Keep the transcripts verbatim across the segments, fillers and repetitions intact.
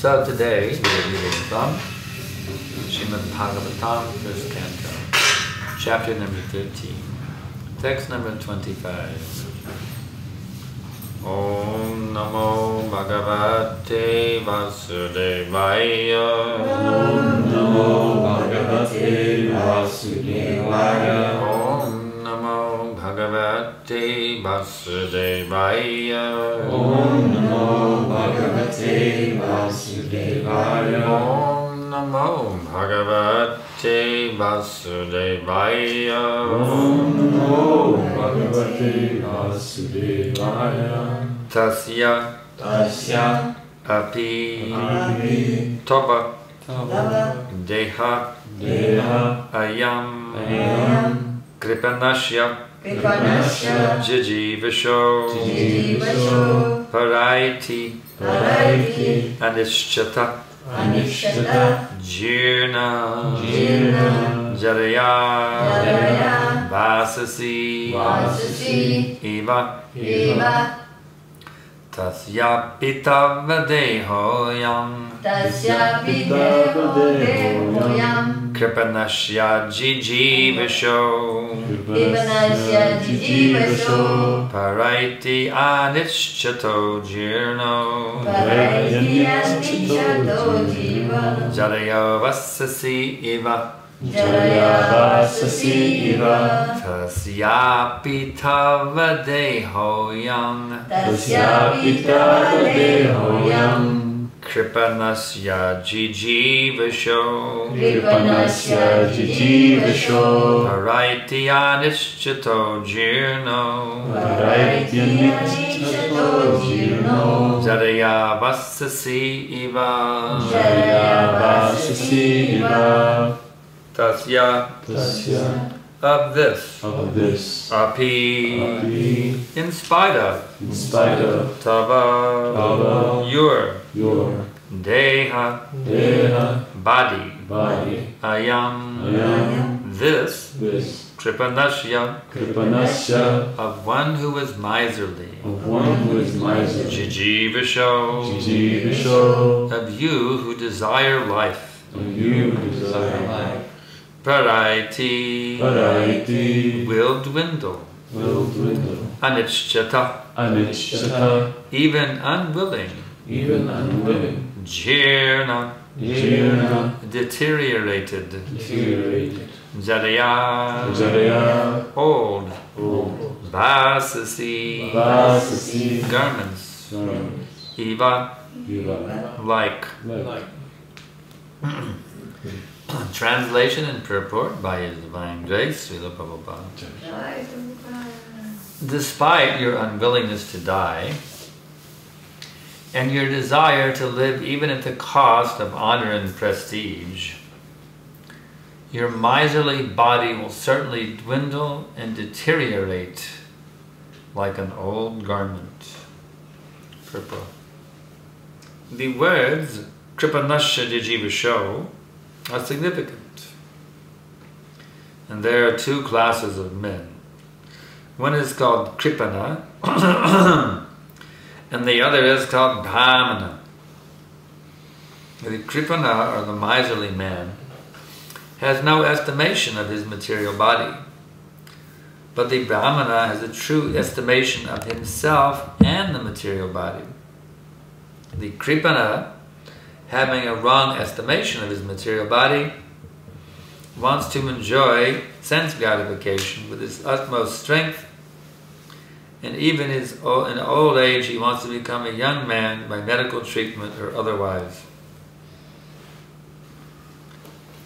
So today we are reading from Srimad Bhagavatam, first canto, chapter number thirteen, text number twenty-five. Om Namo Bhagavate Vasudevaya. Om Namo Bhagavate Vasudevaya. Om Namo Bhagavate Vasudevaya. Om Namo Bhagavate Vasudevaya. Om Namo Bhagavate Vasudevaya. Om Namo Bhagavate Vasudevaya. Tasya Tasya Api Api Toba Toba Deha Deha Ayam Ayam Kripanashya Kripanasya Jijivisho Jijivisho Paraiti Paraiti Anishchata Anishchata Jirna Jirna Jaraya Jaraya Vasasi Vasasi Iva Iva Tasya Pitavadehoyam Tasya Pitavadehoyam Kripanasya Jijivisho Kripanasya Jijivisho Paraiti Anishchato Jirno Paraiti Anishchato Jiva Jaraya Vasasi Iva Jaya Vasasi Iva Tasya Pitavadehoyam Tasya Pitavadehoyam Kripanasya Jijivisho Kripanasya Jijivisho Paraiti Anishchato Jirno Paraiti Anishchato Jirno Jaya Vasasi Iva Jaya Vasasi Iva Tasya, Tasya, of this, of this, Api, Api, in spite of, in spite of, Tava, Tava, your, your, Deha, Deha, body, body, Ayam, Ayam, this, this, Kripanasya, Kripanasya, of one who is miserly, of one who is miserly, Jijivisho, Jijivisho, of you who desire life, of you who desire life. Paraiti, Paraiti will dwindle, will dwindle. Anishchata, Anishchata, even unwilling, even unwilling. Jirna, Jirna, deteriorated, deteriorated. Jaraya, Jaraya, old, old. Vasasi, Vasasi, garments, garments. Iva, Iva, like. like. Translation and purport by His Divine Grace, Srila Prabhupada. Despite your unwillingness to die and your desire to live even at the cost of honor and prestige, your miserly body will certainly dwindle and deteriorate like an old garment. Purport. The words Kripanasya Jijivisho are significant. And there are two classes of men. One is called Kripana and the other is called Brahmana. The Kripana, or the miserly man, has no estimation of his material body, but the Brahmana has a true estimation of himself and the material body. The Kripana, having a wrong estimation of his material body, wants to enjoy sense gratification with his utmost strength, and even his old, in old age he wants to become a young man by medical treatment or otherwise.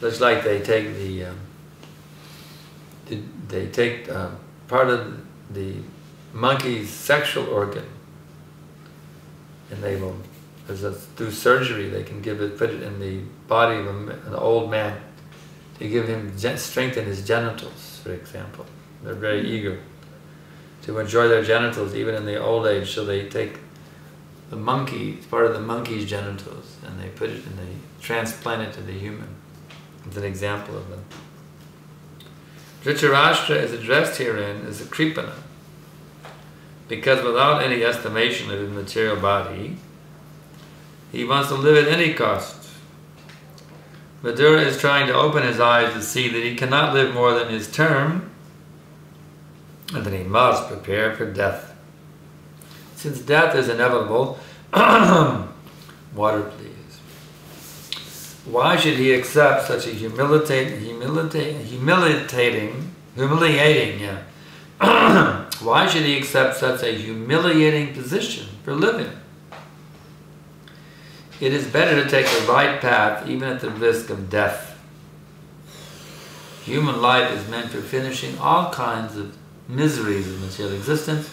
Just like they take the, uh, the they take uh, part of the monkey's sexual organ, and they will. A, through surgery they can give it, put it in the body of a, an old man to give him strength in his genitals, for example. They're very eager to enjoy their genitals even in the old age, so they take the monkey, part of the monkey's genitals, and they put it in the, transplant it to the human. It's an example of that. Dhritarashtra is addressed herein as a Kripana, because without any estimation of his material body, He wants to live at any cost. Madhura is trying to open his eyes to see that he cannot live more than his term, and that he must prepare for death. Since death is inevitable, water please. Why should he accept such a humilitating, humilitating, humiliating, humiliating, yeah. Why should he accept such a humiliating position for living? It is better to take the right path even at the risk of death. Human life is meant for finishing all kinds of miseries of material existence,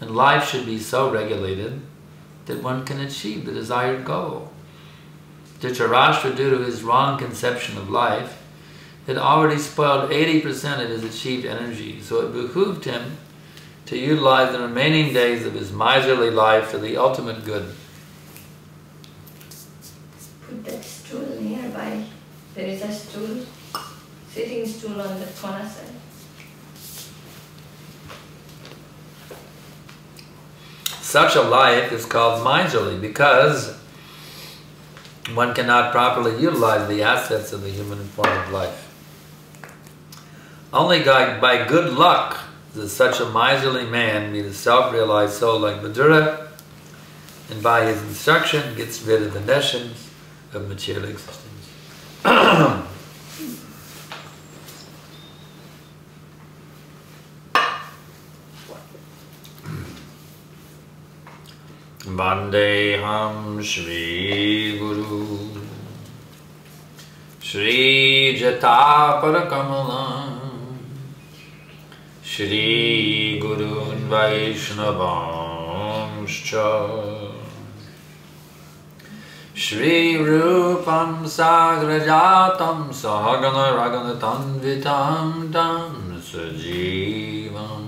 and life should be so regulated that one can achieve the desired goal. Dhritarashtra, due to his wrong conception of life, had already spoiled eighty percent of his achieved energy, so it behooved him to utilize the remaining days of his miserly life for the ultimate good. Put that stool nearby. There is a stool, sitting stool on the corner side. Such a life is called miserly because one cannot properly utilize the assets of the human form of life. Only by good luck does such a miserly man meet a self-realized soul like Madhura, and by his instruction gets rid of the notions of material existence. Vandeham Shri Guru Shri Jataparakamalam Shri Gurun Vaishnavamscha Shri Rupam Sagrajatam Sahagana Raganatam Vitam Tam Sajivam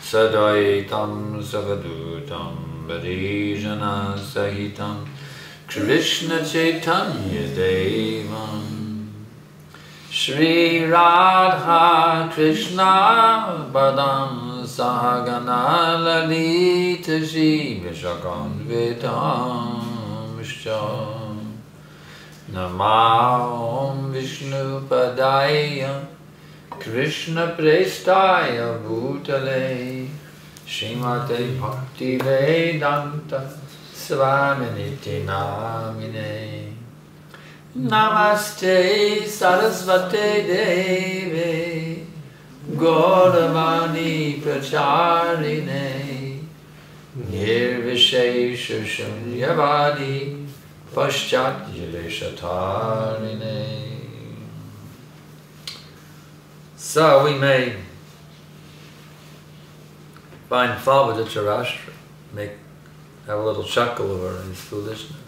Sadaitam Savadutam Parijana Sahitam Krishna Chaitanya Devam Shri Radha Krishna Badam Sahagana Lalita Shri Vishakam Vitam Sham Namah Vishnu Padaya Krishna Prestaya Bhutale Shrimate Bhaktivedanta Swaminiti Namine Namaste Sarasvate Deve Gauravani Pracharine Nirvishesha Shunyavadi Paschat Yileshatarine. So we may find fault with Dhritarashtra, make have a little chuckle over his foolishness.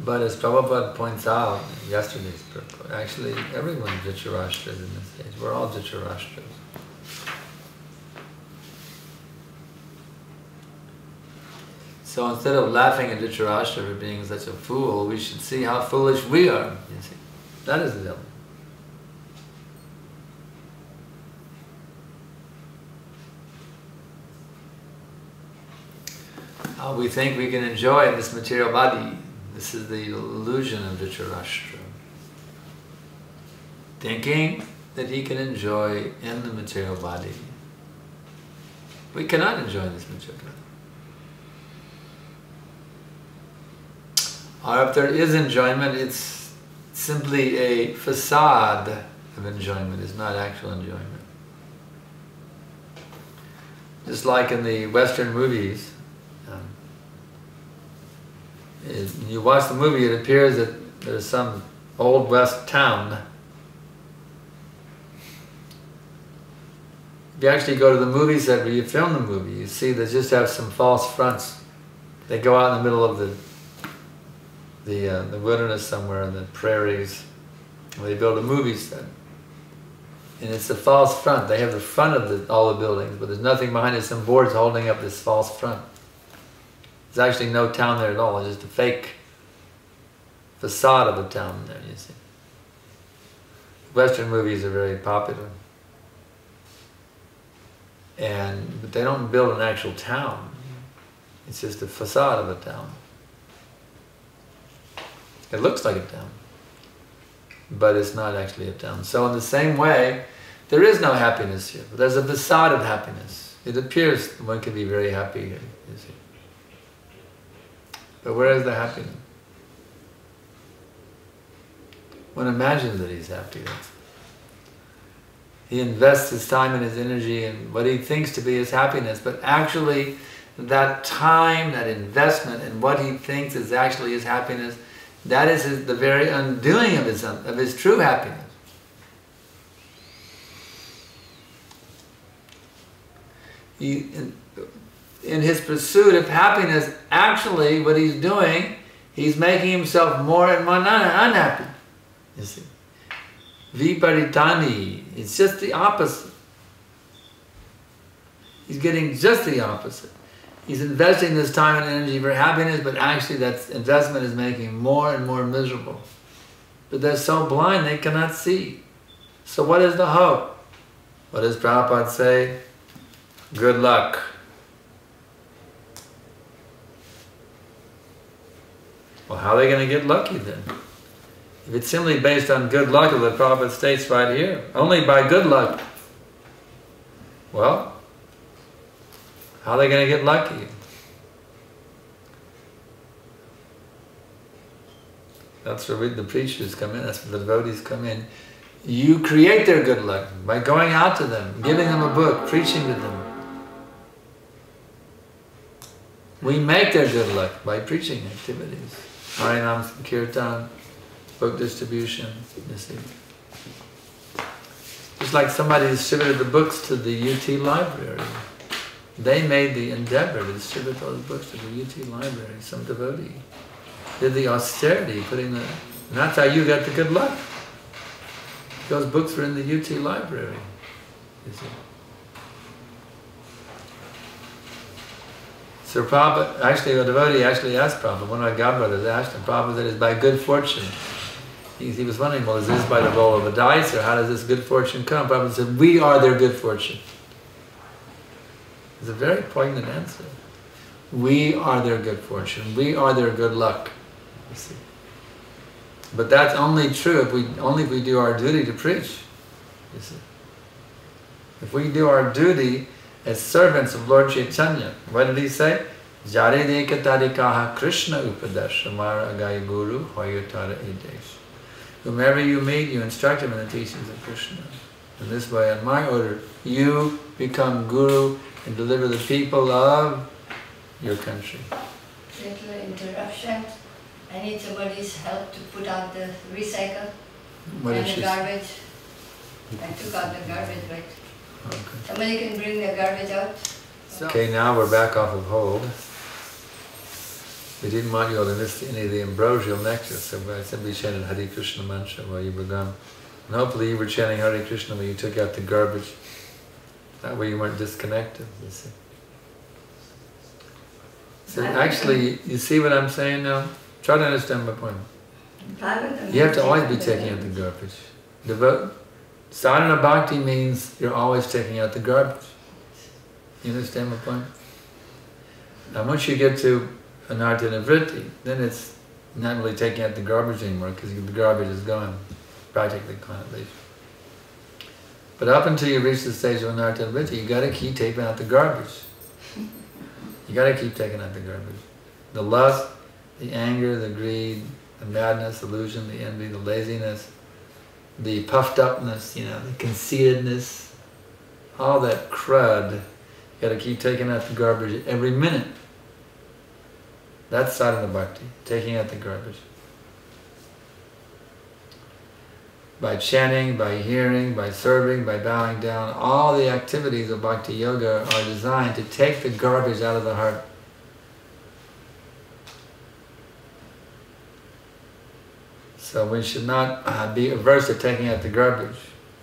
But as Prabhupada points out in yesterday's purport, actually everyone Dhritarashtra is in this age. We're all Dhritarashtras. So instead of laughing at Dhritarashtra for being such a fool, we should see how foolish we are. You see, that is the devil. Uh, we think we can enjoy this material body. This is the illusion of Dhritarashtra. Thinking that he can enjoy in the material body. We cannot enjoy this material body. Or if there is enjoyment, it's simply a facade of enjoyment. It's not actual enjoyment. Just like in the Western movies, Is, you watch the movie, it appears that there's some old West town. If you actually go to the movie set where you film the movie, you see they just have some false fronts. They go out in the middle of the the, uh, the wilderness somewhere in the prairies. They build a movie set, and it's a false front. They have the front of the, all the buildings, but there's nothing behind it. Some boards holding up this false front. There's actually no town there at all, it's just a fake facade of a town there, you see. Western movies are very popular. And but they don't build an actual town. It's just a facade of a town. It looks like a town, but it's not actually a town. So in the same way, there is no happiness here. There's a facade of happiness. It appears one can be very happy here, you see. But where is the happiness? One imagines that he's happy. He invests his time and his energy in what he thinks to be his happiness, but actually that time, that investment in what he thinks is actually his happiness, that is his, the very undoing of his, of his true happiness. He, in, in his pursuit of happiness, actually what he's doing, he's making himself more and more unhappy. You see, viparitani, it's just the opposite. He's getting just the opposite. He's investing this time and energy for happiness, but actually that investment is making him more and more miserable. But they're so blind they cannot see. So what is the hope? What does Prabhupada say? Good luck. Well, how are they going to get lucky then? If it's simply based on good luck, as the Prabhupada states right here, only by good luck. Well, how are they going to get lucky? That's where we, the preachers come in, that's where the devotees come in. You create their good luck by going out to them, giving them a book, preaching to them. We make their good luck by preaching activities. Harinam Kirtan, book distribution, you see. Just like somebody distributed the books to the U T library. They made the endeavor to distribute those books to the U T library. Some devotee did the austerity, putting the... And that's how you got the good luck. Those books were in the U T library, you see. So Prabhupada, actually a devotee actually asked Prabhupada, one of our godbrothers asked him, Prabhupada said, it's by good fortune. He, he was wondering, well, is this by the roll of a dice, or how does this good fortune come? Prabhupada said, we are their good fortune. It's a very poignant answer. We are their good fortune. We are their good luck. You see. But that's only true if we only if we do our duty to preach. You see. If we do our duty as servants of Lord Chaitanya, what did he say? Jarideka tarikaha Krishna upadashamara agai guru hoyutara idesh. Whomever you meet, you instruct him in the teachings of Krishna. In this way, on my order, you become guru and deliver the people of your country. Little interruption. I need somebody's help to put out the recycle what and the garbage. I took out the garbage, right? Okay. Somebody can bring the garbage out. So. Okay, now we're back off of hold. We didn't want you all to miss any of the ambrosial nectar, so I simply chanted Hare Krishna mantra while you were gone. And hopefully you were chanting Hare Krishna when you took out the garbage. That way you weren't disconnected, you see. So actually, you see what I'm saying now? Try to understand my point. You have to always be taking out the garbage. Devote. Sadhana bhakti means you're always taking out the garbage. You understand my point? Now once you get to anartana vritti, then it's not really taking out the garbage anymore because the garbage is gone, practically gone at least. But up until you reach the stage of anartana vritti, you got to keep taking out the garbage. You got to keep taking out the garbage. The lust, the anger, the greed, the madness, illusion, the envy, the laziness, the puffed-upness, you know, the conceitedness, all that crud. You got to keep taking out the garbage every minute. That's sadhana bhakti, taking out the garbage. By chanting, by hearing, by serving, by bowing down, all the activities of bhakti yoga are designed to take the garbage out of the heart. So we should not uh, be averse to taking out the garbage.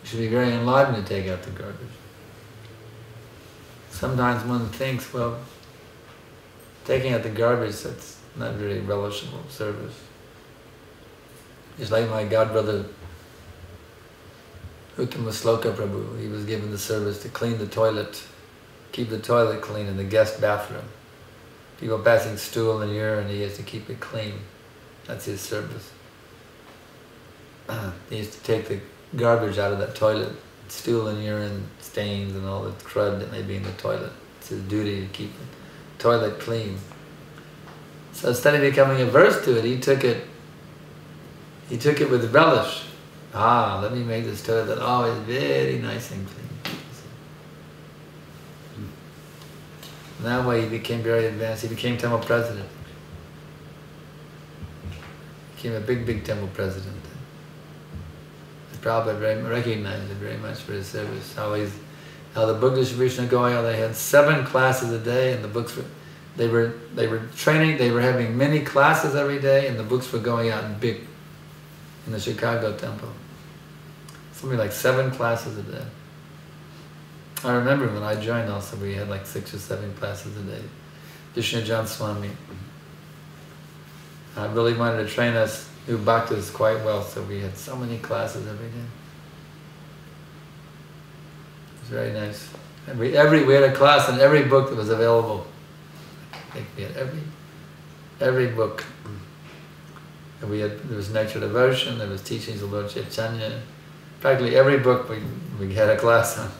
We should be very enlightened to take out the garbage. Sometimes one thinks, well, taking out the garbage, that's not very relishable service. It's like my godbrother Uttama Sloka Prabhu. He was given the service to clean the toilet, keep the toilet clean in the guest bathroom. people passing stool and urine, he has to keep it clean. That's his service. He used to take the garbage out of that toilet. Stool and urine stains and all the crud that may be in the toilet. It's his duty to keep the toilet clean. So instead of becoming averse to it, he took it, he took it with relish. Ah, let me make this toilet always very nice and clean. And that way he became very advanced. He became temple president. Became a big, big temple president. Prabhupada very, recognized it very much for his service. How, he's, how the book distribution of Goya, they had seven classes a day, and the books were, they were, they were training, they were having many classes every day, and the books were going out in big, in the Chicago temple. Something like seven classes a day. I remember when I joined also, we had like six or seven classes a day. Krishna John Swami. I really wanted to train us new bhaktas quite well, so we had so many classes every day. It was very nice. Every, every, we had a class in every book that was available. I think we had every, every book. And we had, there was Nectar Devotion, there was teachings of Lord Chaitanya. Practically every book we, we had a class on.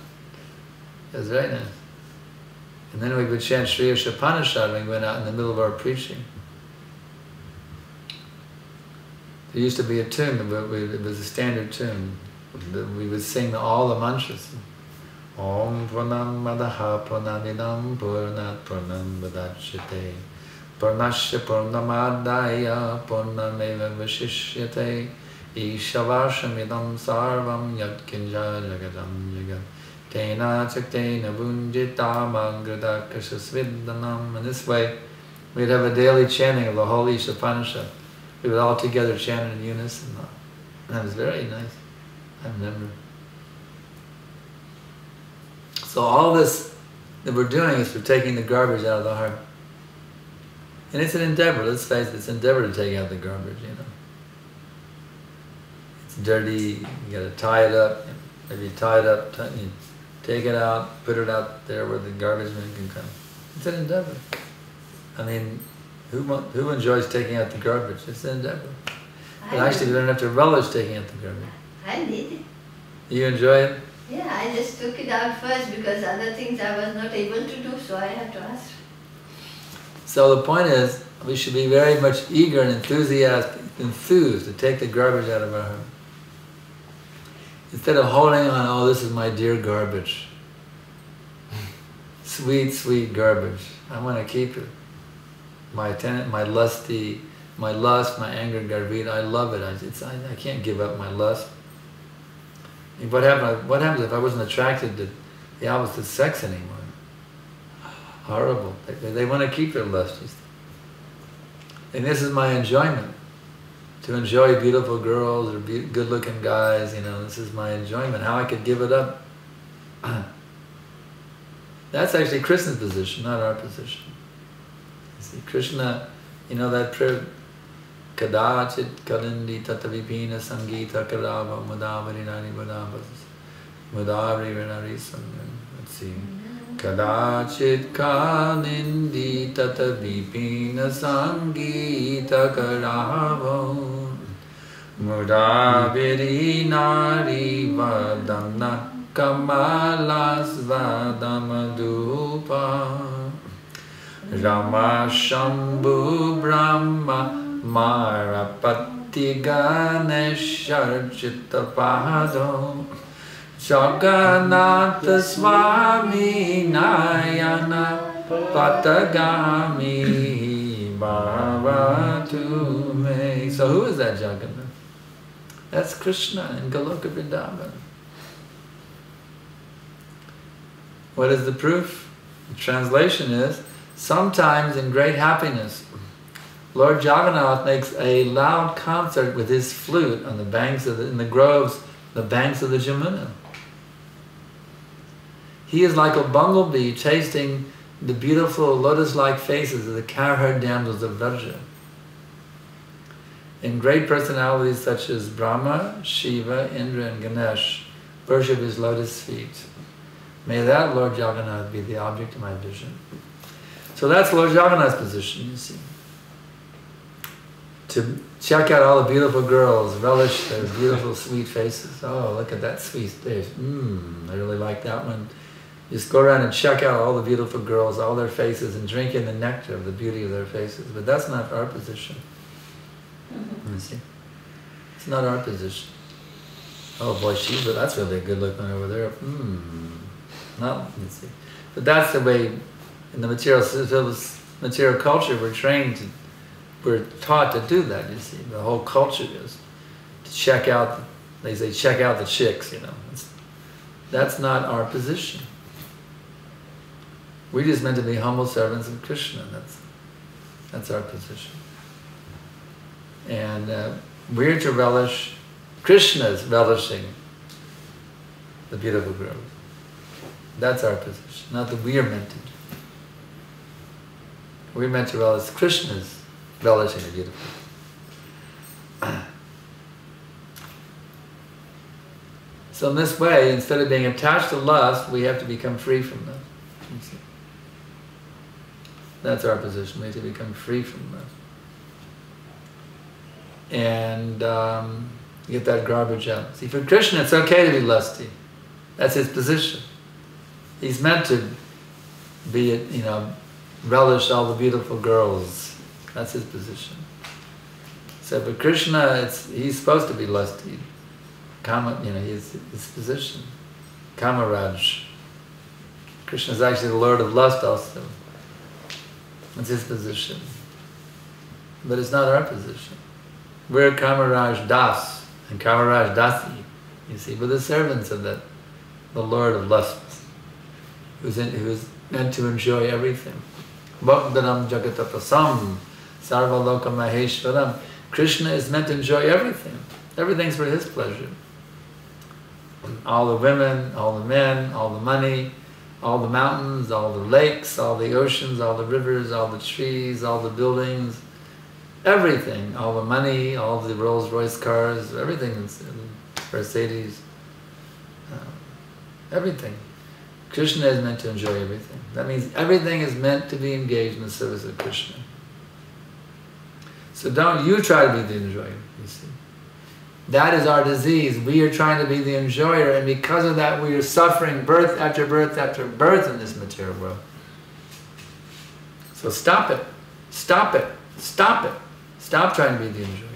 It was very nice. And then we would chant Shri Upanishad when we went out in the middle of our preaching. There used to be a tune, but we, it was a standard tune. We would sing all the mantras. Om Purnam Madaha Purnaminam Purnat Purnam Vadachyate Purnasya Purnamadaya Purnameva Vishishyate Ishavashamidam Sarvam Yatkinja Jagadam Jagat Tena Chaktena Vunjita Mangradakasha Svidhanam. And this way, we'd have a daily chanting of the whole Isha Panishad. We were all together chanting in unison. And that was very nice. I remember. So all this that we're doing is for taking the garbage out of the heart. And it's an endeavor, let's face it, it's an endeavor to take out the garbage, you know. It's dirty, you gotta tie it up. Maybe you tie it up, tie, you take it out, put it out there where the garbage man can come. It's an endeavor. I mean, Who, who enjoys taking out the garbage? It's an endeavor. But I actually, you don't have to relish taking out the garbage. I did it. You enjoy it? Yeah, I just took it out first because other things I was not able to do, so I had to ask. So the point is, we should be very much eager and enthusiastic, enthused to take the garbage out of our heart. Instead of holding on, oh, this is my dear garbage. Sweet, sweet garbage. I want to keep it. My tenant, my lusty, my lust, my anger, garvita, I love it. I, it's, I, I can't give up my lust. What, happened, what happens if I wasn't attracted to the opposite sex anymore? Horrible. They, they want to keep their lust. And this is my enjoyment. To enjoy beautiful girls or be, good-looking guys, you know, this is my enjoyment. How I could give it up. That's actually Krishna's position, not our position. See, Krishna, you know that prayer, Kadachit Kalindi Tatavipina Sangeeta Kadava Mudavari Nani Vadavas Mudavari Renari Sangan. Let's see. Kadachit Kalindi Tatavipina Sangeeta Kadava Mudavari Nari Vadana Kamalas Vadamadupa Rama Shambhu Brahma Marapati Ganeshar Chittapado Jagannatha Swami Nayana Patagami Bhavatu Me. So who is that Jagannath? That's Krishna in Goloka Vrindavan. What is the proof? The translation is, sometimes in great happiness, Lord Jagannath makes a loud concert with his flute on the banks of the, in the groves, the banks of the Jamuna. He is like a bumblebee tasting the beautiful lotus-like faces of the cowherd damsels of Vraja. In great personalities such as Brahma, Shiva, Indra, and Ganesh, worship his lotus feet. May that Lord Jagannath be the object of my vision. So that's Lord Jagannath's position, you see. To check out all the beautiful girls, relish their beautiful sweet faces. Oh, look at that sweet face. Mmm, I really like that one. Just go around and check out all the beautiful girls, all their faces, and drink in the nectar of the beauty of their faces. But that's not our position. Mm-hmm. You see? It's not our position. Oh boy, she's, that's really a good looking over there. Mmm. No, you see. But that's the way in the material, material culture we're trained to, we're taught to do that, you see. The whole culture is to check out, they say, check out the chicks, you know. It's, that's not our position. We're just meant to be humble servants of Krishna. That's, that's our position. And uh, we're to relish, Krishna's relishing the beautiful girls. That's our position, not that we are meant to do. We're meant to relish Krishna's relishing the beautiful. So in this way, instead of being attached to lust, we have to become free from them. That's our position, we have to become free from them. And um, get that garbage out. See, for Krishna, it's okay to be lusty. That's his position. He's meant to be, you know, relish all the beautiful girls. That's his position. So for Krishna, it's, he's supposed to be lusty. Kama, you know, his, his position. Kamaraj. Krishna is actually the Lord of lust also. That's his position. But it's not our position. We're Kamaraj Das and Kamaraj Dasi, you see. We're the servants of the, the Lord of lust, who's, in, who's meant to enjoy everything. Bhaktaram jagatapasam sarvaloka maheshvaram. Krishna is meant to enjoy everything. Everything's for his pleasure. All the women, all the men, all the money, all the mountains, all the lakes, all the oceans, all the rivers, all the trees, all the buildings, everything, all the money, all the Rolls Royce cars, everything, in Mercedes, uh, everything. Krishna is meant to enjoy everything. That means everything is meant to be engaged in the service of Krishna. So don't you try to be the enjoyer, you see. That is our disease. We are trying to be the enjoyer, and because of that we are suffering birth after birth after birth in this material world. So stop it. Stop it. Stop it. Stop trying to be the enjoyer.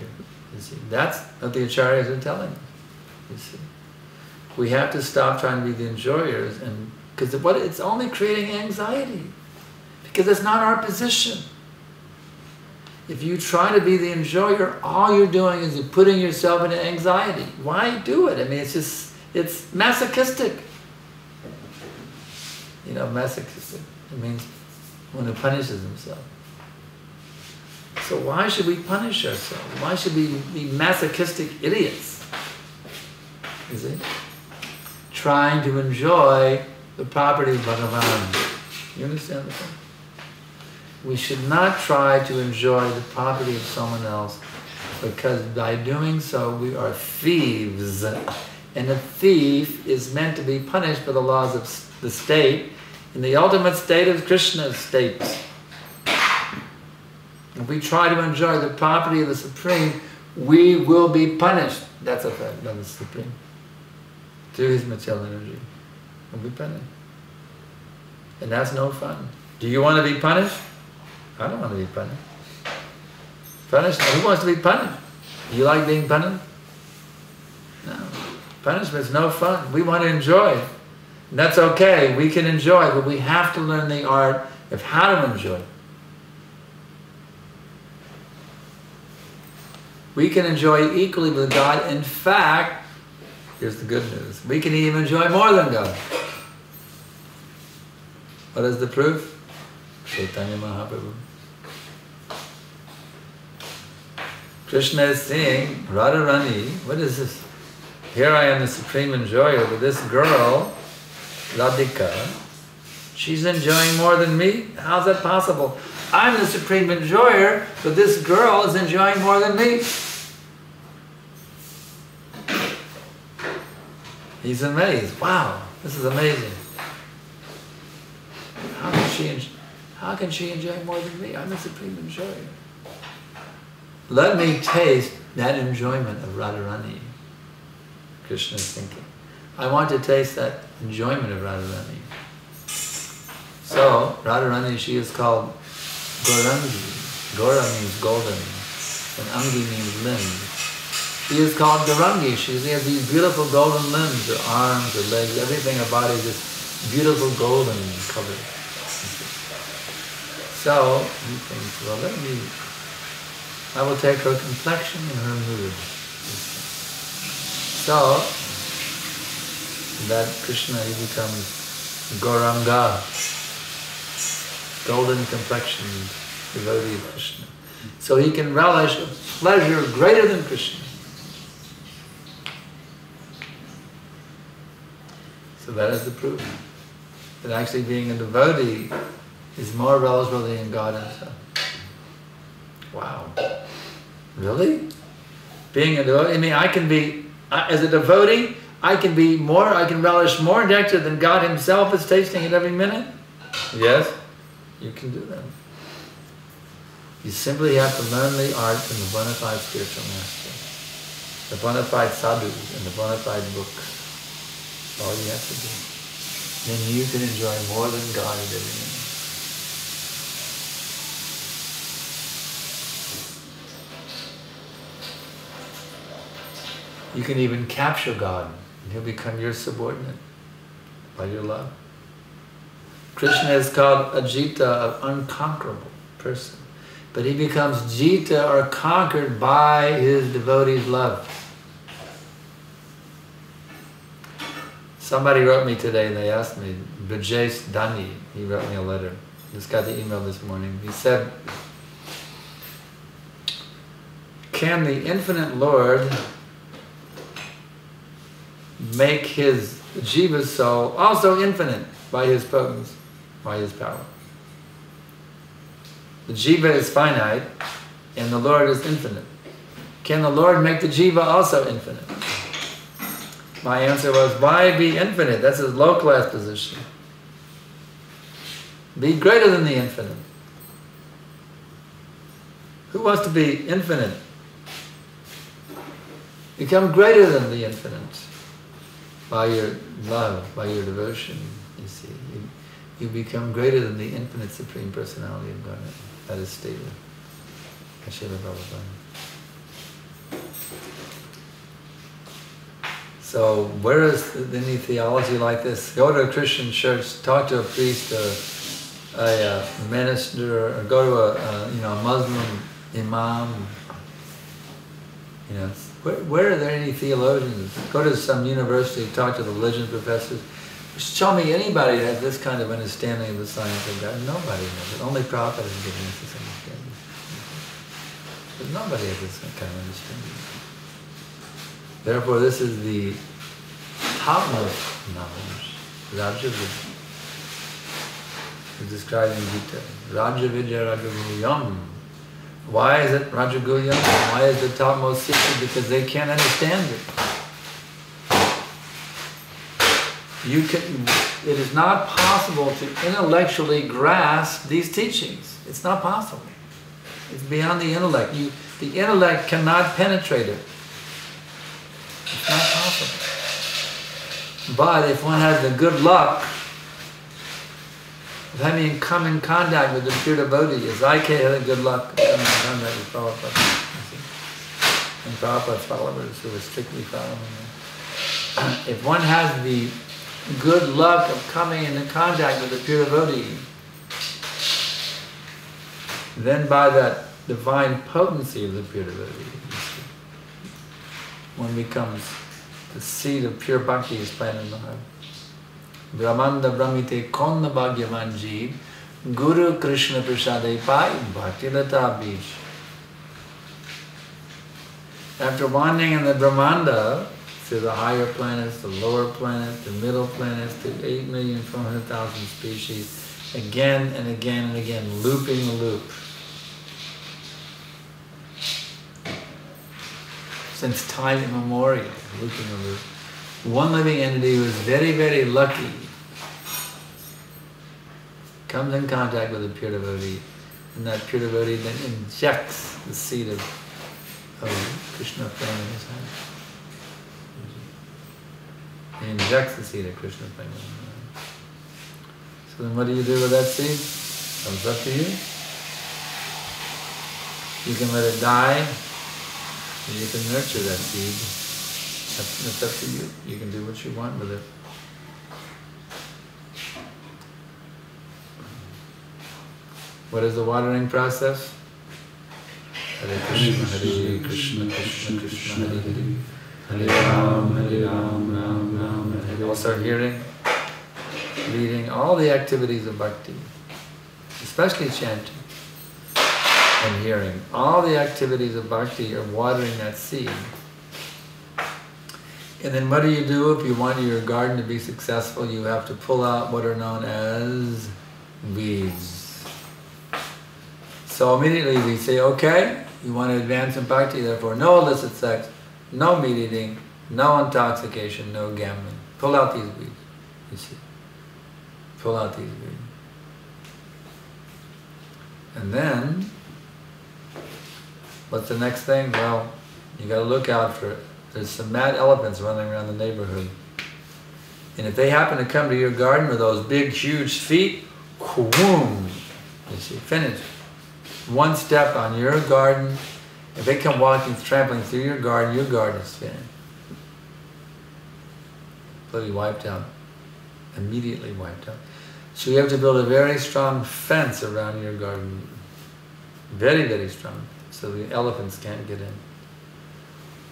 You see, that's what the acharyas are telling us. You see, we have to stop trying to be the enjoyers, and because what it's only creating anxiety, because it's not our position. If you try to be the enjoyer, all you're doing is you're putting yourself into anxiety. Why do it? I mean, it's just it's masochistic. You know, masochistic. It means one who punishes himself. So why should we punish ourselves? Why should we be masochistic idiots? Is it? Trying to enjoy the property of Bhagavan. You understand the point? We should not try to enjoy the property of someone else, because by doing so we are thieves. And a thief is meant to be punished by the laws of the state, in the ultimate state of Krishna's state. If we try to enjoy the property of the Supreme, we will be punished. That's a fact of the Supreme. Through his material energy, we'll be punished. And that's no fun. Do you want to be punished? I don't want to be punished. Punished? Who wants to be punished? Do you like being punished? No. Punishment's no fun. We want to enjoy. And that's okay. We can enjoy, but we have to learn the art of how to enjoy. We can enjoy equally with God. In fact, here's the good news. We can even enjoy more than God. What is the proof? Chaitanya Mahaprabhu. Krishna is saying, Radharani, what is this? Here I am the supreme enjoyer, but this girl, Radhika, she's enjoying more than me? How's that possible? I'm the supreme enjoyer, but this girl is enjoying more than me. He's amazed. Wow, this is amazing. How can she, How can she enjoy more than me? I'm the supreme enjoyer. Let me taste that enjoyment of Radharani, Krishna's thinking. I want to taste that enjoyment of Radharani. So, Radharani, she is called Gaurangi. Gaura means golden, and Angi means limbs. She is called Gaurangi. She has these beautiful golden limbs, her arms, her legs, everything, her body is just beautiful golden covered. So, he thinks, well, let me, I will take her complexion and her mood. So, that Krishna, he becomes Gauranga, golden complexioned devotee of Krishna. So he can relish a pleasure greater than Krishna. So that is the proof that actually being a devotee is more relishable than God himself. Wow. Really? Being a devotee, I mean, I can be, as a devotee, I can be more, I can relish more nectar than God himself is tasting at every minute? Yes, you can do that. You simply have to learn the art from the bona fide spiritual master, the bona fide sadhus and the bona fide books. That's all you have to do. Then you can enjoy more than God at every minute. You can even capture God, and he'll become your subordinate by your love. Krishna is called Ajita, an unconquerable person, but he becomes Jita or conquered by his devotee's love. Somebody wrote me today and they asked me, Bajesh Dani, he wrote me a letter. Just got the email this morning. He said, can the infinite Lord make his Jiva's soul also infinite by his potency, by his power? The Jiva is finite and the Lord is infinite. Can the Lord make the Jiva also infinite? My answer was, why be infinite? That's his low class position. Be greater than the infinite. Who wants to be infinite? Become greater than the infinite. By your love, by your devotion, you see, you, you become greater than the infinite Supreme Personality of God. That is stated by Srila Prabhupada. So, where is any theology like this? Go to a Christian church, talk to a priest, or a, a minister, or go to a, a you know a Muslim imam. You know. Where, where are there any theologians? Go to some university, talk to the religion professors. Show me anybody that has this kind of understanding of the science of God. Nobody has it. Only Prabhupada has given us this understanding. But nobody has this kind of understanding. Therefore, this is the topmost knowledge. Rajavidya. It's described in Gita. Rajavidya Rajaguhyam. Why is it Rajaguya? Why is the topmost secret? Because they can't understand it. You can. It is not possible to intellectually grasp these teachings. It's not possible. It's beyond the intellect. You, the intellect cannot penetrate it. It's not possible. But if one has the good luck of having come in contact with the pure devotee, as I can have good luck coming in contact with Prabhupada and Prabhupada's followers who are strictly following him. If one has the good luck of coming into contact with the pure devotee, then by that divine potency of the pure devotee, one becomes the seed of pure bhakti is planted in the heart. Brahmanda Brahmite Konna Bhagyavan Jeev Guru Krishna Prasade Pai Bhaktivedanta Beach. After wandering in the Brahmanda, to the higher planets, the lower planets, the middle planets, to eight million four hundred thousand species, again and again and again, looping the loop. Since time immemorial, looping the loop. One living entity was very, very lucky comes in contact with a pure devotee, and that pure devotee then injects the seed of, of Krishna flame in his hand. He injects the seed of Krishna flame in his hand. So then what do you do with that seed? Comes up to you. You can let it die, or you can nurture that seed. That's, that's up to you. You can do what you want with it. What is the watering process? Hare Krishna, Hare Krishna, Krishna Krishna, Hare Hare, Hare Ram, Hare Ram, Ram Ram, Hare Hare. You will start hearing, reading, all the activities of bhakti, especially chanting and hearing. All the activities of bhakti are watering that seed. And then what do you do if you want your garden to be successful? You have to pull out what are known as weeds. So immediately we say, okay, you want to advance in bhakti, therefore no illicit sex, no meat eating, no intoxication, no gambling. Pull out these weeds, you see. Pull out these weeds. And then, what's the next thing? Well, you got to look out for it. There's some mad elephants running around the neighborhood. And if they happen to come to your garden with those big, huge feet, whoom, you see, finished. One step on your garden, if they come walking, trampling through your garden, your garden is finished. Completely wiped out. Immediately wiped out. So you have to build a very strong fence around your garden. Very, very strong. So the elephants can't get in.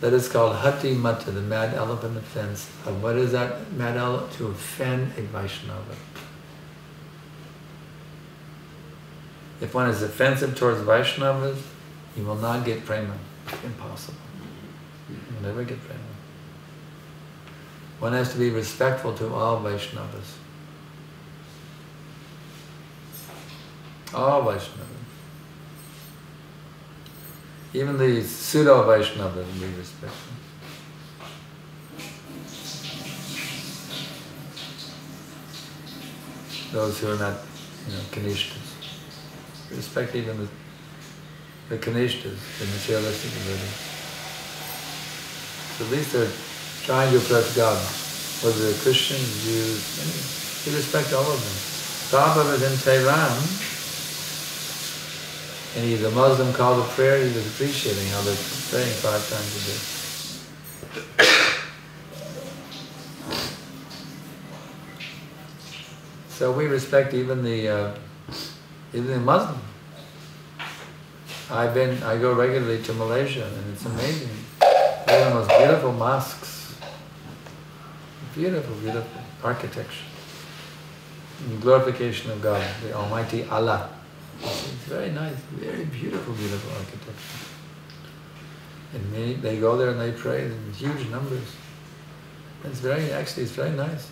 That is called Hati Mata, the mad elephant offense. And what is that mad elephant? To offend a Vaishnava. If one is offensive towards Vaishnavas, you will not get prema. Impossible. You will never get prema. One has to be respectful to all Vaishnavas. All Vaishnavas. Even the pseudo-Vaishnavas will be respectful. Those who are not, you know, Kanishkas. Respect even the, the Kanishtas, the materialistic devotees. So at least they're trying to oppress God, whether they're Christians, Jews, anyway. You respect all of them. Prabhupada was in Tehran, and he's a Muslim, called to prayer, he was appreciating how they're praying five times a day. So we respect even the uh, even a Muslim. I've been, I go regularly to Malaysia, and it's amazing. They're the most beautiful mosques. Beautiful, beautiful architecture. And the glorification of God, the Almighty Allah. It's very nice, very beautiful, beautiful architecture. And they, they go there and they pray in huge numbers. It's very, actually, it's very nice.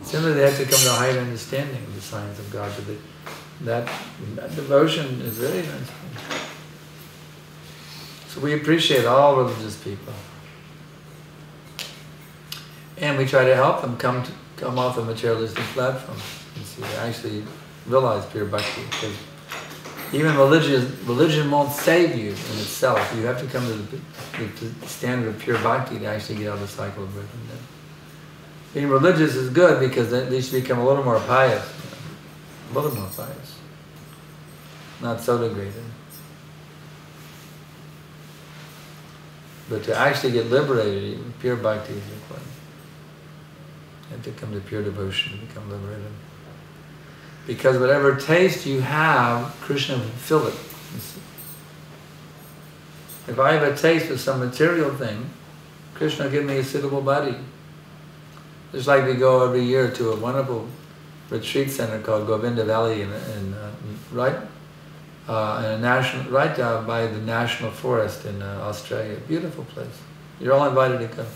Similarly, they have to come to a higher understanding of the signs of God. But that, that devotion is very nice. So we appreciate all religious people. And we try to help them come to, come off the materialistic platform. You see, they actually realize pure bhakti. Because even religion, religion won't save you in itself. You have to come to the, the, the standard of pure bhakti to actually get out of the cycle of birth and death. Being religious is good because at least you become a little more pious. You know, a little more pious. Not so degraded. But to actually get liberated, pure bhakti is required. You have to come to pure devotion to become liberated. Because whatever taste you have, Krishna will fill it. If I have a taste of some material thing, Krishna will give me a suitable body. Just like we go every year to a wonderful retreat center called Govinda Valley, in, in, uh, right, uh, in a national, right down by the national forest in uh, Australia. Beautiful place. You're all invited to come.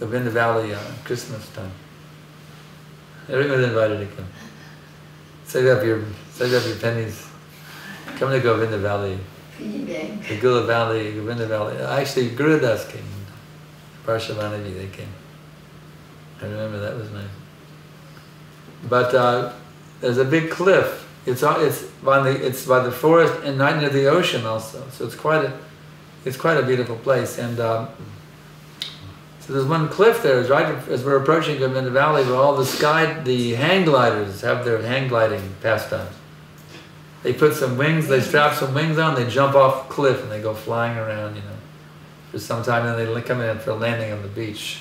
Govinda Valley uh, Christmas time. Everyone's invited to come. Save up your save up your pennies. Come to Govinda Valley. The Gula Valley, Govinda Valley. Actually, Gurudas came. Parshvanadi, they came. I remember that was nice. But uh, There's a big cliff. It's on, it's by the it's by the forest and right near the ocean also. So it's quite a it's quite a beautiful place. And um, so there's one cliff there. Right as we're approaching Govinda Valley, where all the sky the hang gliders have their hang gliding pastimes. They put some wings. They strap some wings on. They jump off a cliff and they go flying around. You know, for some time, and then they come in for a landing on the beach.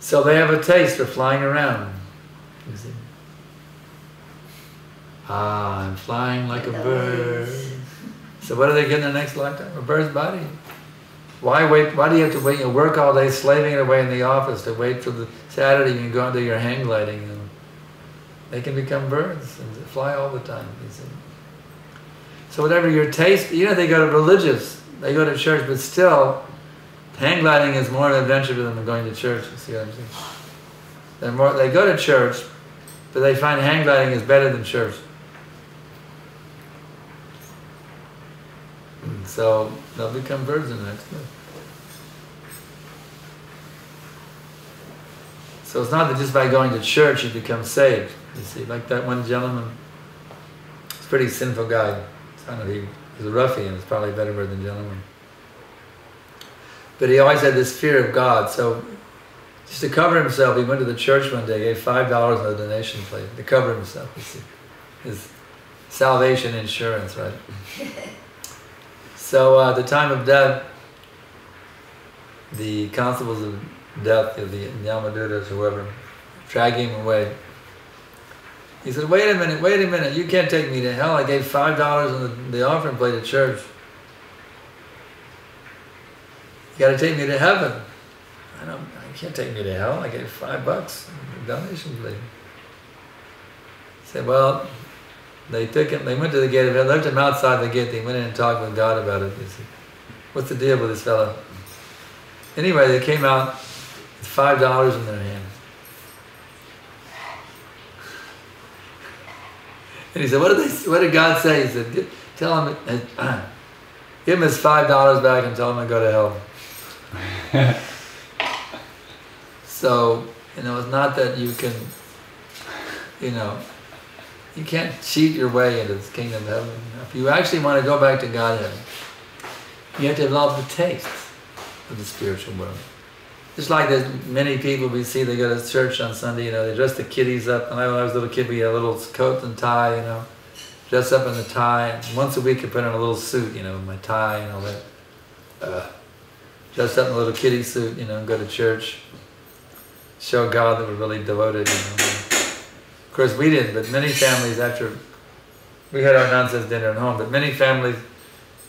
So they have a taste for flying around. You see? Ah, I'm flying like a bird. So what do they get in their next lifetime? A bird's body. Why wait? Why do you have to wait? You work all day slaving away in the office to wait till the Saturday you can go and do your hang gliding. And they can become birds and fly all the time. You see? So whatever your taste, you know, they go to religious, they go to church, but still, hang gliding is more an adventure to them than going to church. You see what I'm saying? They're more, they go to church, but they find hang gliding is better than church. So they'll become birds in the next life. So it's not that just by going to church you become saved. You see, like that one gentleman, it's a pretty sinful guy. I don't know, he was a ruffian. It's probably a better word than gentleman. But he always had this fear of God. So just to cover himself, he went to the church one day, gave five dollars in a donation plate to cover himself. You see, his salvation insurance, right? So uh, at the time of death, the constables of death, the Yamadutas, whoever, dragging him away. He said, wait a minute, wait a minute, you can't take me to hell. I gave five dollars in the, the offering plate at church. You got to take me to heaven. I don't, you can't take me to hell. I gave five bucks in the donation plate. He said, well, They took him, they went to the gate of heaven, left him outside the gate, they went in and talked with God about it. They said, what's the deal with this fellow? Anyway, they came out with five dollars in their hand. And he said, what did, they, what did God say? He said, tell him, give him his five dollars back and tell him to go to hell. So, you know, it's not that you can, you know, you can't cheat your way into the kingdom of heaven. If you actually want to go back to Godhead, you have to develop the taste of the spiritual world. Just like there's many people we see, they go to church on Sunday, you know, they dress the kiddies up. And I, when I was a little kid, we had a little coat and tie, you know, dress up in the tie. And once a week, I put on a little suit, you know, with my tie and all that. Uh, dress up in a little kiddie suit, you know, and go to church. Show God that we're really devoted, you know. Of course, we didn't, but many families after we had our nonsense dinner at home, but many families,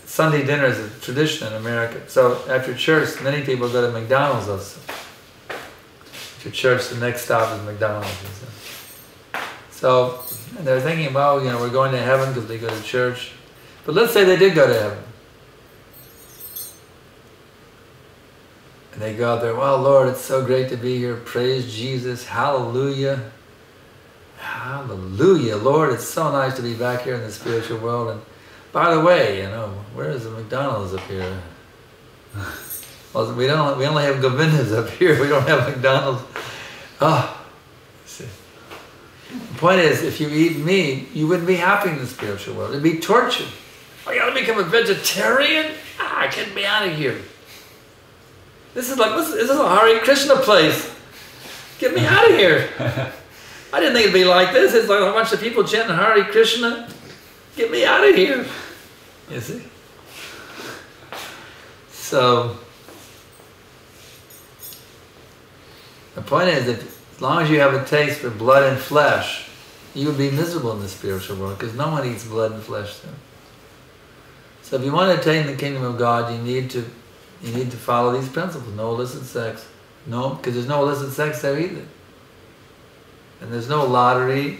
Sunday dinner is a tradition in America. So after church, many people go to McDonald's also. After church, the next stop is McDonald's. So and they're thinking, well, you know, we're going to heaven because they go to church. But let's say they did go to heaven. And they go out there, well, Lord, it's so great to be here. Praise Jesus. Hallelujah. Hallelujah, Lord, it's so nice to be back here in the spiritual world. And by the way, you know, where is the McDonald's up here? Well, we don't. We only have Govindas up here. We don't have McDonald's. Oh, see. The point is, if you eat meat, you wouldn't be happy in the spiritual world. It'd be torture. I gotta become a vegetarian. Ah, I can't be out of here. This is like this is a Hare Krishna place. Get me out of here. I didn't think it'd be like this. It's like a bunch of people chanting Hare Krishna. Get me out of here. You see? So, the point is that as long as you have a taste for blood and flesh, you would be miserable in the spiritual world because no one eats blood and flesh there. So if you want to attain the kingdom of God, you need to, you need to follow these principles. No illicit sex. No, because there's no illicit sex there either. And there's no lottery,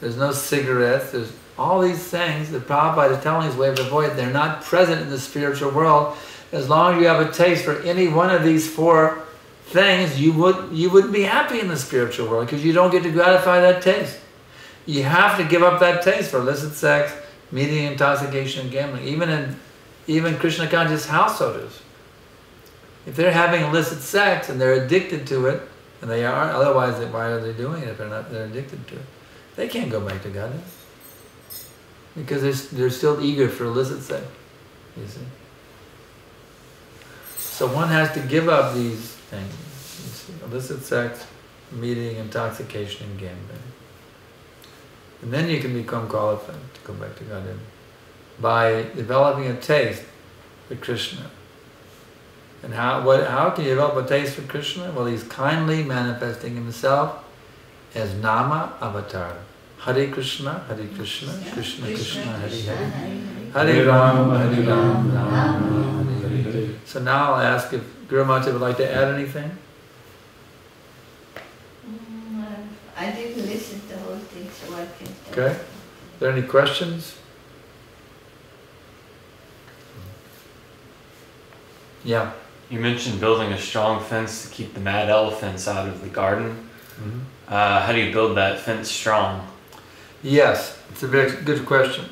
there's no cigarettes, there's all these things that Prabhupada is telling us we have to avoid. They're not present in the spiritual world. As long as you have a taste for any one of these four things, you would, you wouldn't be happy in the spiritual world because you don't get to gratify that taste. You have to give up that taste for illicit sex, meeting, intoxication, and gambling. Even in even Krishna conscious householders, if they're having illicit sex and they're addicted to it, And they are, otherwise why are they doing it if they're not, they're addicted to it? They can't go back to Godhead. Because they're, they're still eager for illicit sex, you see. So one has to give up these things, you see, illicit sex, meeting, intoxication, and gambling. And then you can become qualified to go back to Godhead by developing a taste for Krishna. And how, what, how can you develop a taste for Krishna? Well, he's kindly manifesting himself as Nama Avatar. Hare Krishna, Hare Krishna, Krishna Krishna, Hare Hare. Hare Ram, Hare Ram, Ram Hare Hare. So now I'll ask if Guru Maharaj would like to add anything. Mm, I didn't listen to the whole thing, so I can tell. Okay. Are there any questions? Yeah. You mentioned building a strong fence to keep the mad elephants out of the garden. Mm-hmm. uh, how do you build that fence strong? Yes, it's a very good question.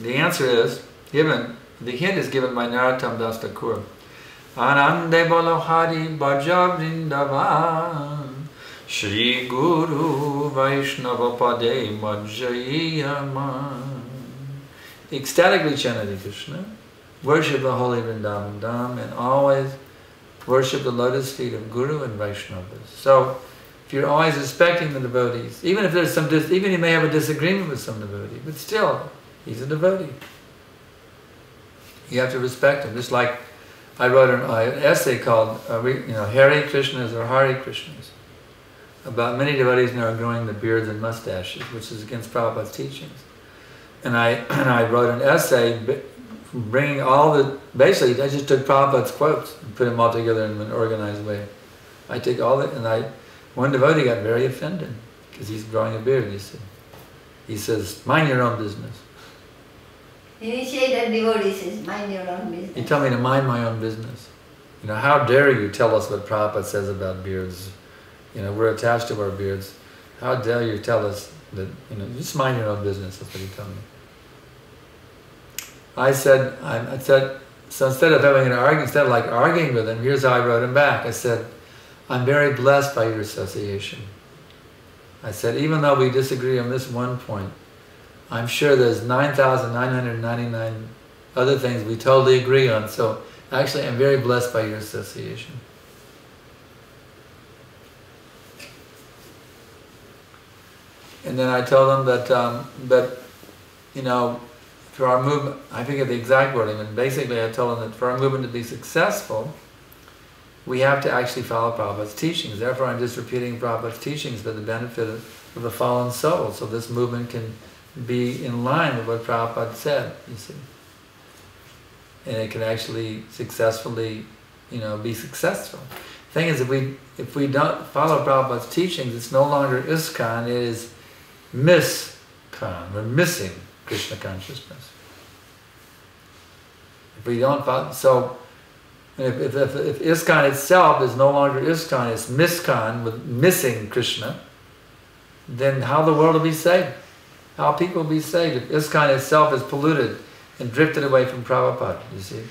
The answer is given, the hint is given by Narottam Das Thakur. Anande Bolo Hari Bhaja Vrindavan Shri Guru Vaishnava Pade Majjayaman. Ecstatically chant Hare Krishna, worship the holy Vrindavan Dham, and always worship the lotus feet of Guru and Vaishnavas. So, if you're always respecting the devotees, even if there's some, dis even you may have a disagreement with some devotee, but still, he's a devotee. You have to respect him. Just like I wrote an, uh, an essay called, uh, you know, Hare Krishnas or Hare Krishnas, about many devotees now growing the beards and mustaches, which is against Prabhupada's teachings. And I, and I wrote an essay bringing all the, basically I just took Prabhupada's quotes and put them all together in an organized way. I took all the, and I, one devotee got very offended because he's growing a beard, you see. He says, mind your own business. Did he say that devotee says, mind your own business? He told me to mind my own business. You know, how dare you tell us what Prabhupada says about beards? You know, we're attached to our beards. How dare you tell us that, you know, just mind your own business, that's what he told me. I said, I, I said, so instead of having an argument, instead of like arguing with him, here's how I wrote him back. I said, I'm very blessed by your association. I said, even though we disagree on this one point, I'm sure there's nine thousand nine hundred ninety-nine other things we totally agree on, so actually I'm very blessed by your association. And then I told them that, um, that you know, for our movement, I forget the exact wording, but basically I told them that for our movement to be successful, we have to actually follow Prabhupada's teachings. Therefore, I'm just repeating Prabhupada's teachings for the benefit of, of the fallen soul. So this movement can be in line with what Prabhupada said, you see. And it can actually successfully, you know, be successful. The thing is, if we, if we don't follow Prabhupada's teachings, it's no longer ISKCON, it is MISKCON. We're missing Krishna consciousness. If we don't follow... So, If, if, if ISKCON itself is no longer ISKCON, it's MISKCON with missing Krishna, then how the world will be saved? How people will be saved if ISKCON itself is polluted and drifted away from Prabhupada, you see?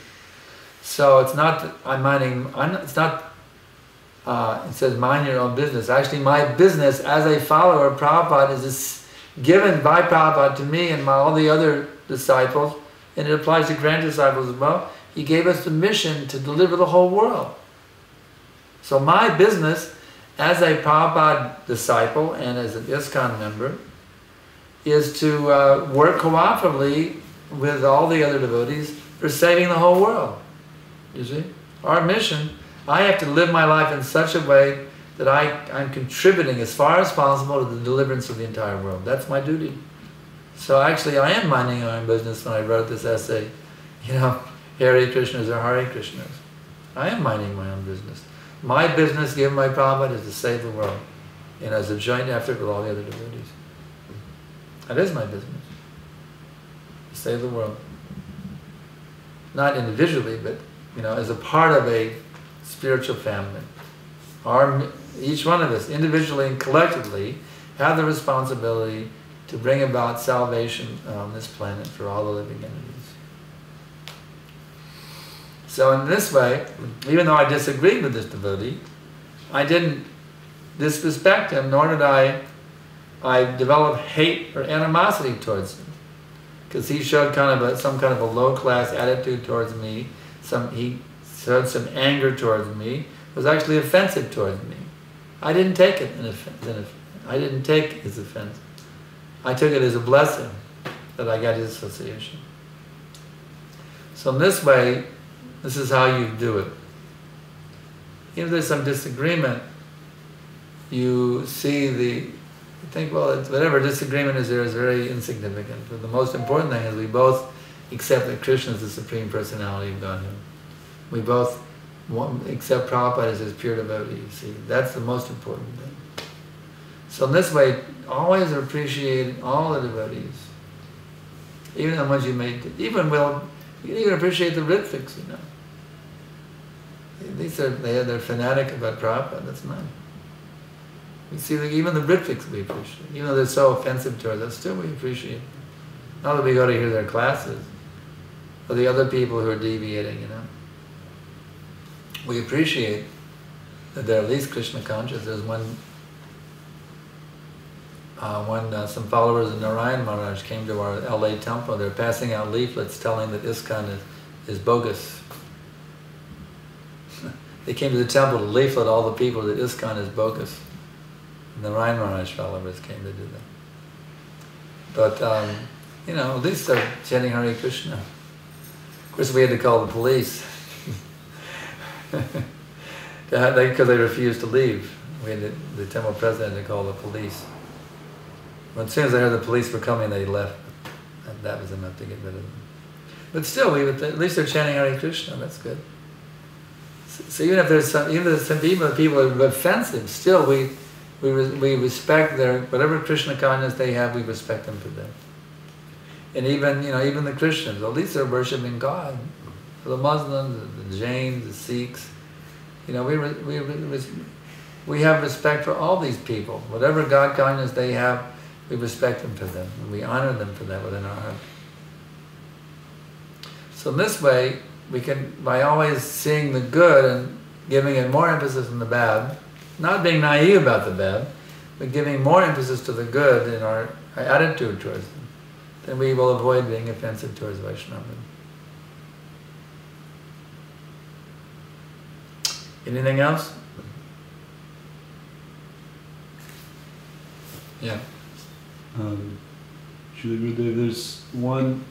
So it's not, I'm minding, I'm, it's not, uh, it says mind your own business. Actually, my business as a follower of Prabhupada is this, given by Prabhupada to me and my, all the other disciples, and it applies to grand disciples as well. He gave us the mission to deliver the whole world. So my business as a Prabhupada disciple and as an ISKCON member is to uh, work cooperatively with all the other devotees for saving the whole world. You see? Our mission, I have to live my life in such a way that I, I'm contributing as far as possible to the deliverance of the entire world. That's my duty. So actually I am minding my own business when I wrote this essay, you know. Hare Krishnas or Hare Krishnas. I am minding my own business. My business, given by Prabhupada, is to save the world, and as a joint effort with all the other devotees. That is my business. To save the world. Not individually, but you know, as a part of a spiritual family. Our, each one of us, individually and collectively, have the responsibility to bring about salvation on this planet for all the living entities. So in this way, even though I disagreed with this devotee, I didn't this respect him, nor did I, I develop hate or animosity towards him, because he showed kind of a, some kind of a low-class attitude towards me. Some, he showed some anger towards me. It was actually offensive towards me. I didn't take it as offense. I didn't take his offense. I took it as a blessing that I got his association. So in this way, this is how you do it. Even if there's some disagreement, you see the, you think, well, it's, whatever disagreement is there is very insignificant. But the most important thing is we both accept that Krishna is the Supreme Personality of Godhead. We both want, accept Prabhupada as his pure devotee, you see. That's the most important thing. So in this way, always appreciate all the devotees, even the ones you made, even will, you can even appreciate the Ritviks, you know. These are, they, they're fanatic about Prabhupada, that's mine. We see that even the Ritviks we appreciate. Even though they're so offensive towards us, still we appreciate. Not that we go to hear their classes, or the other people who are deviating, you know. We appreciate that they're at least Krishna conscious. There's one, uh, one uh, some followers of Narayan Maharaj came to our L A temple. They're passing out leaflets telling that ISKCON is, is bogus. They came to the temple to leaflet all the people that ISKCON is bogus. And the Narayan Maharaj followers came to do that. But, um, you know, at least they're chanting Hare Krishna. Of course, we had to call the police. Because they refused to leave. We had to, the temple president had to call the police. Well, as soon as I heard the police were coming, they left. And that was enough to get rid of them. But still, we would, at least they're chanting Hare Krishna. That's good. So even if there's some, even if some people, people are offensive, still we, we, we respect their, whatever Krishna consciousness they have, we respect them for that. And even, you know, even the Christians, at least they're worshiping God. For the Muslims, the Jains, the Sikhs, you know, we, we, we have respect for all these people. Whatever God consciousness they have, we respect them for them. And we honor them for that within our heart. So in this way, we can, by always seeing the good and giving it more emphasis on the bad, not being naive about the bad, but giving more emphasis to the good in our, our attitude towards them, then we will avoid being offensive towards Vaishnava. Anything else? Yeah. Um, Srila Gurudev, there's one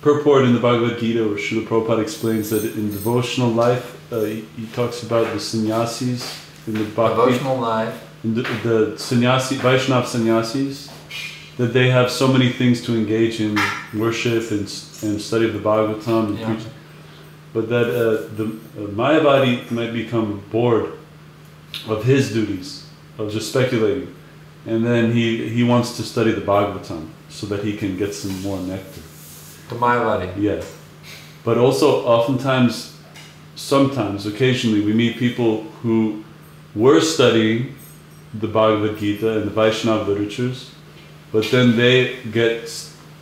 purport in the Bhagavad Gita where Srila Prabhupada explains that in devotional life, uh, he, he talks about the sannyasis in the bhakti, devotional life, in the, the sannyasi, Vaishnava sannyasis, that they have so many things to engage in, worship and, and study of the Bhagavatam, and yeah. preaching, but that uh, the uh, Mayavadi might become bored of his duties, of just speculating, and then he, he wants to study the Bhagavatam so that he can get some more nectar. The Mayavadi. Yeah. But also oftentimes, sometimes, occasionally, we meet people who were studying the Bhagavad Gita and the Vaishnava literatures, but then they get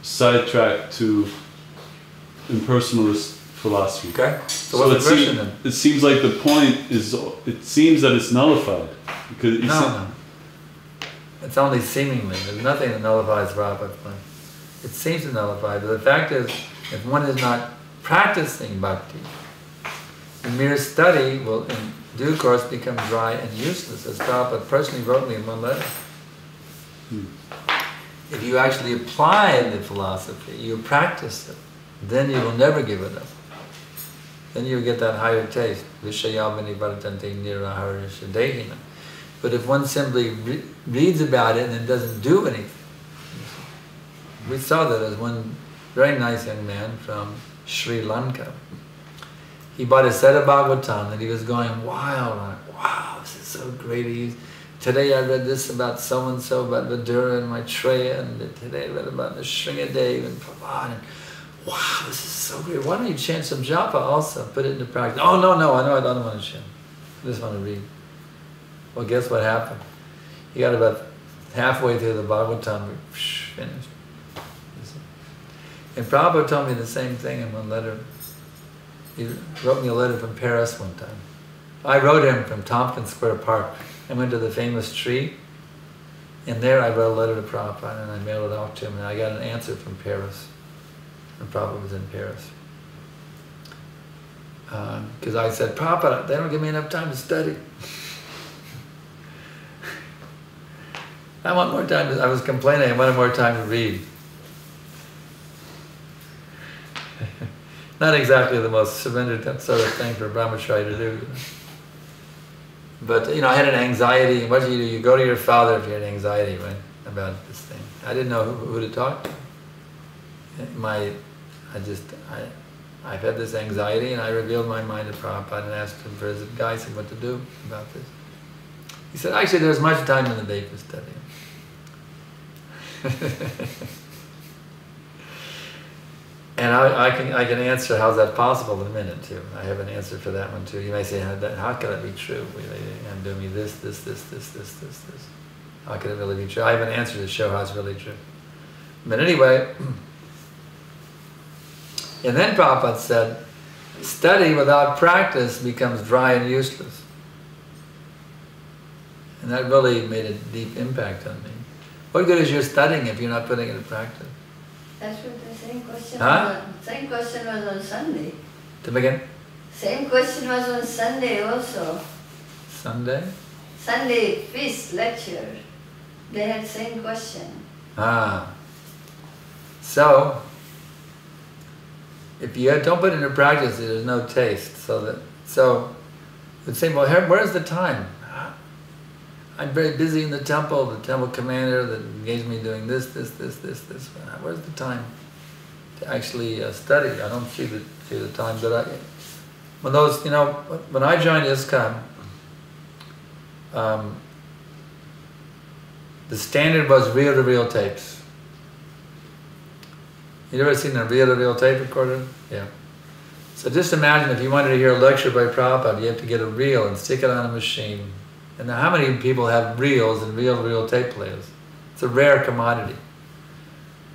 sidetracked to impersonalist philosophy. Okay. So, so what's the version then? It seems like the point is, it seems that it's nullified. Because it's no, no. It's only seemingly. There's nothing that nullifies Prabhupada's point. It seems to nullify, but the fact is, if one is not practicing bhakti, the mere study will in due course become dry and useless, as Prabhupada personally wrote me in one letter. Hmm. If you actually apply the philosophy, you practice it, then you will never give it up. Then you will get that higher taste. Vishayamani Bharatante Niraharisadehina. But if one simply re reads about it and then doesn't do anything, we saw that as one very nice young man from Sri Lanka. He bought a set of Bhagavatam and he was going wild on it. Wow, this is so great. He's, today I read this about so-and-so, about Madhura and Maitreya, and today I read about the Sringadev and Prabhupada. And wow, this is so great. Why don't you chant some japa also? Put it into practice. Oh, no, no, I know I don't want to chant. I just want to read. Well, guess what happened? He got about halfway through the Bhagavatam, finished. And Prabhupada told me the same thing in one letter. He wrote me a letter from Paris one time. I wrote him from Tompkins Square Park. I went to the famous tree, and there I wrote a letter to Prabhupada, and I mailed it out to him, and I got an answer from Paris. And Prabhupada was in Paris. Because um, I said, Prabhupada, they don't give me enough time to study. I want more time to, I was complaining, I wanted more time to read. Not exactly the most surrendered sort of thing for a brahmachari to do. But, you know, I had an anxiety. What do you do? You go to your father if you had anxiety, right, about this thing. I didn't know who, who to talk to. My, I just, I, I've had this anxiety, and I revealed my mind to Prabhupada and asked him for his advice and what to do about this. He said, actually, there's much time in the day for studying. And I, I, can, I can answer, how's that possible, in a minute, too. I have an answer for that one, too. You may say, how, that, how could it be true? I'm doing this, this, this, this, this, this, this. How could it really be true? I have an answer to show how it's really true. But anyway, and then Prabhupada said, study without practice becomes dry and useless. And that really made a deep impact on me. What good is your studying if you're not putting it into practice? That's what the same question huh? was. Same question was on Sunday. To begin? Same question was on Sunday also. Sunday? Sunday feast lecture. They had same question. Ah. So, if you don't put it into practice, there's no taste. So that so, you'd say, well, where's the time? I'm very busy in the temple, the temple commander that engaged me doing this, this, this, this, this. Where's the time to actually uh, study? I don't see the, see the time that I... When those, you know, when I joined ISKCON, um, the standard was reel-to-reel tapes. You ever seen a reel-to-reel tape recorder? Yeah. So just imagine if you wanted to hear a lecture by Prabhupada, you have to get a reel and stick it on a machine. And now how many people have reels and reel-to-reel tape players? It's a rare commodity.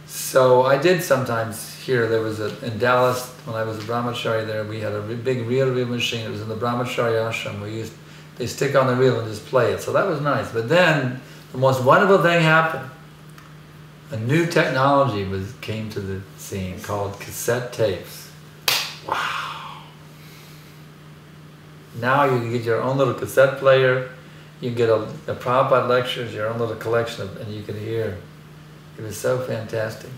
So I did sometimes hear, there was a, in Dallas, when I was a brahmachari there, we had a re big reel-to-reel machine. It was in the brahmachari ashram. We used, they stick on the reel and just play it. So that was nice. But then the most wonderful thing happened. A new technology was, came to the scene called cassette tapes. Wow. Now you can get your own little cassette player. You get a, a Prabhupada lectures, your own little collection, of, and you can hear. It was so fantastic.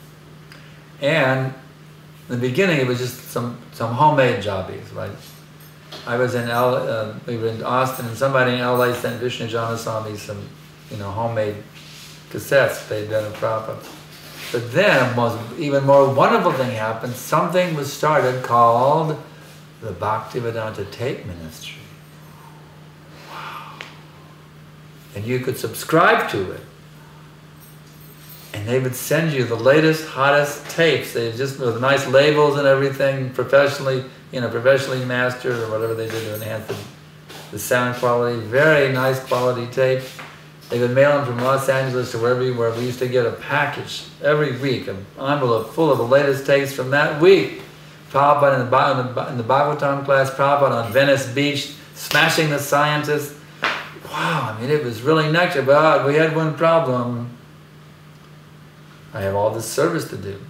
And in the beginning, it was just some, some homemade jobbies, right? I was in L, uh, we were in Austin, and somebody in L A sent Vishnu Janaswami some, you know, homemade cassettes they'd done at Prabhupada. But then, most, even more wonderful thing happened. Something was started called the Bhaktivedanta Tape Ministry. And you could subscribe to it. And they would send you the latest, hottest tapes. They just with nice labels and everything, professionally, you know, professionally mastered or whatever they did to enhance the, the sound quality. Very nice quality tape. They would mail them from Los Angeles to wherever you were. We used to get a package every week, an envelope full of the latest tapes from that week. Prabhupada in the, in the Bhagavatam class, Prabhupada on Venice Beach, smashing the scientists. Wow, I mean, it was really nectar, but we had one problem. I have all this service to do.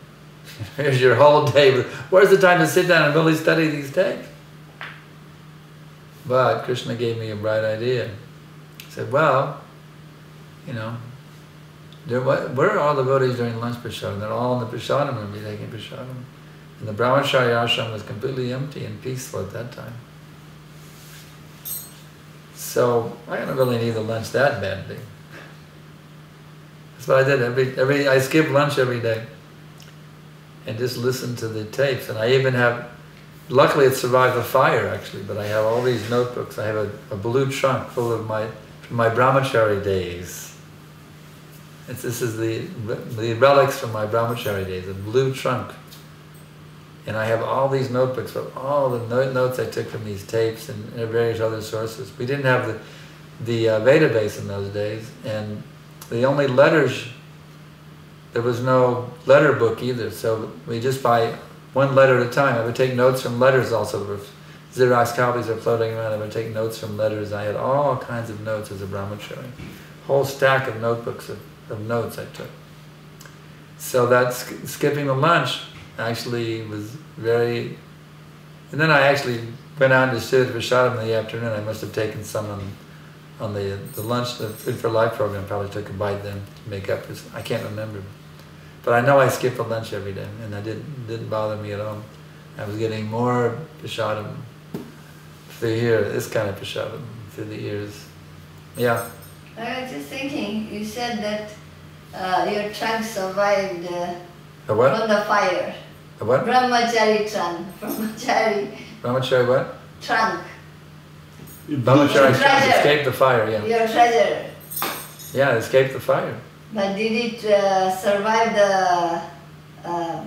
Here's your whole day. Where's the time to sit down and really study these tapes? But Krishna gave me a bright idea. He said, well, you know, where are all the devotees during lunch prasadam? They're all in the prasadam room, they're taking prasadam. And the brahmachari ashram was completely empty and peaceful at that time. So I don't really need the lunch that badly. That's what I did. Every, every, I skip lunch every day and just listen to the tapes. And I even have, luckily it survived the fire actually, but I have all these notebooks. I have a, a blue trunk full of my, my brahmachari days. It's, this is the, the relics from my brahmachari days, a blue trunk. And I have all these notebooks with all the no notes I took from these tapes and various other sources. We didn't have the, the uh, Veda base in those days, and the only letters, there was no letter book either, so we just by one letter at a time. I would take notes from letters also that were Xerox copies are floating around. I would take notes from letters. I had all kinds of notes as a brahmachari. Whole stack of notebooks of, of notes I took. So that sk skipping the lunch actually was very... And then I actually went out and distributed prasadam in the afternoon. I must have taken some on, on the, the lunch, the Food for Life program probably took a bite then to make up. I can't remember. But I know I skipped the lunch every day, and that didn't, didn't bother me at all. I was getting more prasadam through here, this kind of prasadam through the ears. Yeah. I was just thinking, you said that uh, your trunk survived uh, a what? From the fire. A what? Brahmachari trunk. Brahmachari. Brahmachari what? Trunk. Brahmachari trunk escaped the fire, yeah. Your treasure. Yeah, it escaped the fire. But did it uh, survive the uh,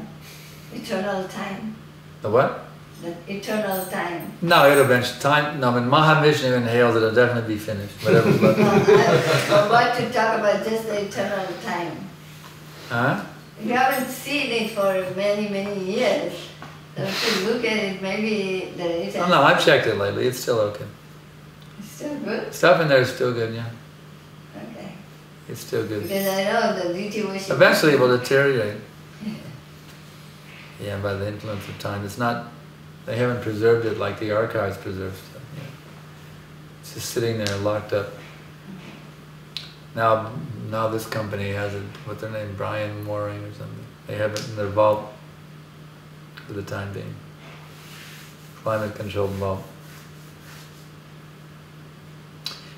eternal time? The what? The eternal time. No, it'll eventually time. No, when Mahavishnu inhales, it'll definitely be finished. Whatever. But I want to talk about just the eternal time. Huh? You haven't seen it for many, many years. So if you look at it, maybe the eternal. Oh, no, I've checked it lately. It's still okay. It's still good. Stuff in there is still good, yeah. Okay. It's still good. Because I know the duty worship. Eventually, it will deteriorate. Yeah, by the influence of time. It's not, they haven't preserved it like the archives preserved stuff. Yeah. It's just sitting there locked up. Now now this company has it, what's their name, Brian Mooring or something. They have it in their vault for the time being. Climate controlled vault.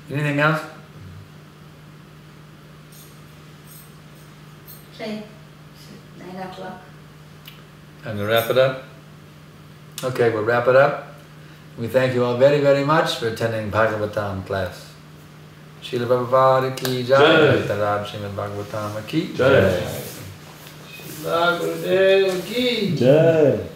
Anything else? Okay, nine o'clock. I'm going to wrap it up. Okay, we'll wrap it up. We thank you all very, very much for attending Bhagavatam class. Srila Prabhupada ki jai, Dhritarashtra Srimad Bhagavatam ki jai, Srila Gurudev ki jai.